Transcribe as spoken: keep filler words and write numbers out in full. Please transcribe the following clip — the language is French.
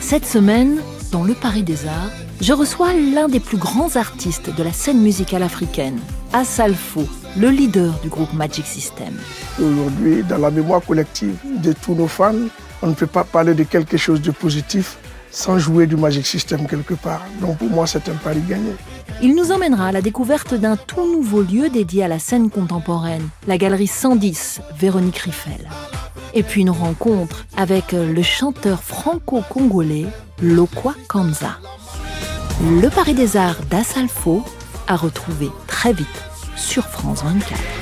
Cette semaine, dans le Paris des Arts, je reçois l'un des plus grands artistes de la scène musicale africaine, A'Salfo, le leader du groupe Magic System. Aujourd'hui, dans la mémoire collective de tous nos fans, on ne peut pas parler de quelque chose de positif sans jouer du Magic System quelque part. Donc pour moi, c'est un pari gagné. Il nous emmènera à la découverte d'un tout nouveau lieu dédié à la scène contemporaine, la Galerie cent dix, Véronique Riffel. Et puis une rencontre avec le chanteur franco-congolais Lokua Kanza. Le Paris des Arts d'A'Salfo à retrouver très vite sur France vingt-quatre.